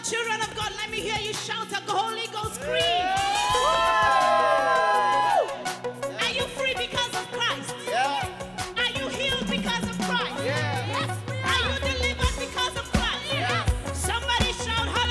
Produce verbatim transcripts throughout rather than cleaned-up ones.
on, children of God, let me hear you shout a Holy Ghost scream. Yeah. Are you free because of Christ? Yeah. Are you healed because of Christ? Yeah. Yes, we are. Are you delivered because of Christ? Yeah. Somebody shout hallelujah.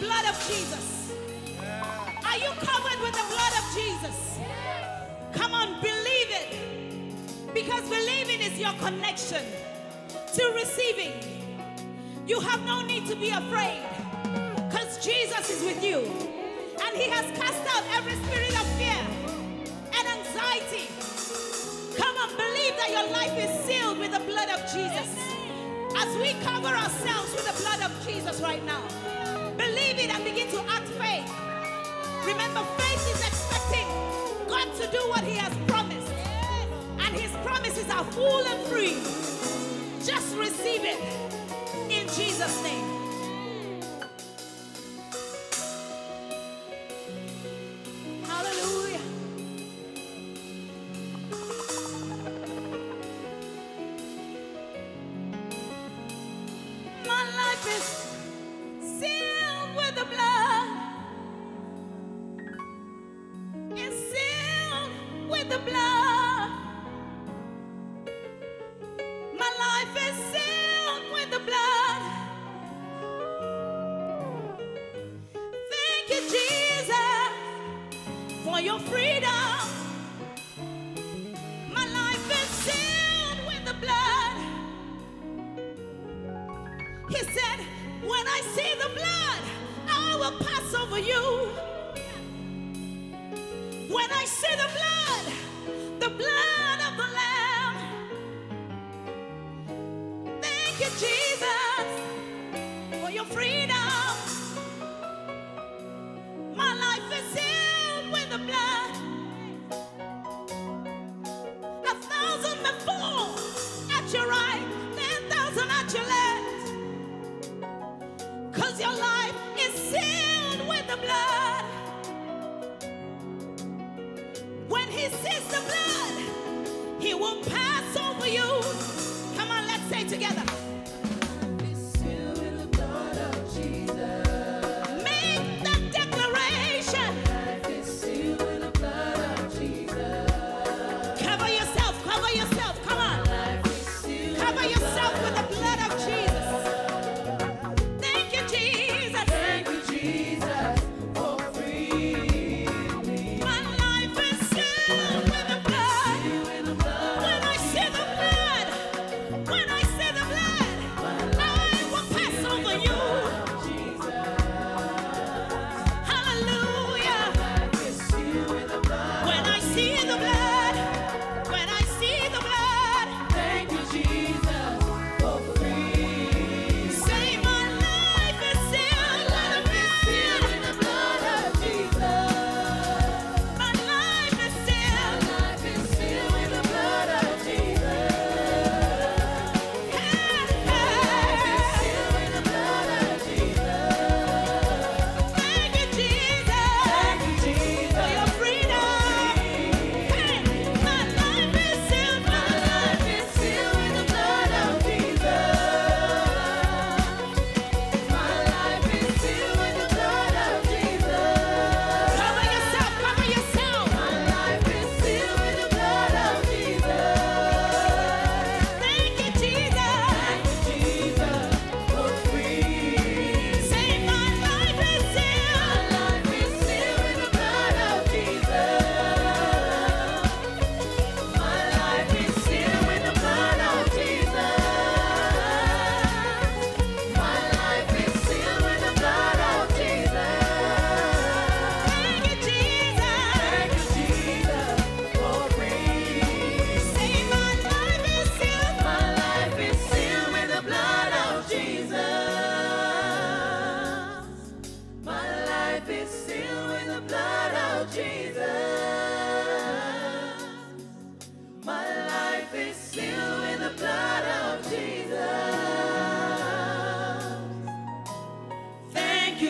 the blood of Jesus? Yeah. Are you covered with the blood of Jesus? Yeah. Come on, believe it. Because believing is your connection to receiving. You have no need to be afraid because Jesus is with you. And he has cast out every spirit of fear and anxiety. Come on, believe that your life is sealed with the blood of Jesus. As we cover ourselves with the blood of Jesus right now, believe it and begin to act faith. Remember, faith is expecting God to do what he has promised. And his promises are full and free. Just receive it in Jesus' name.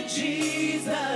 Jesus.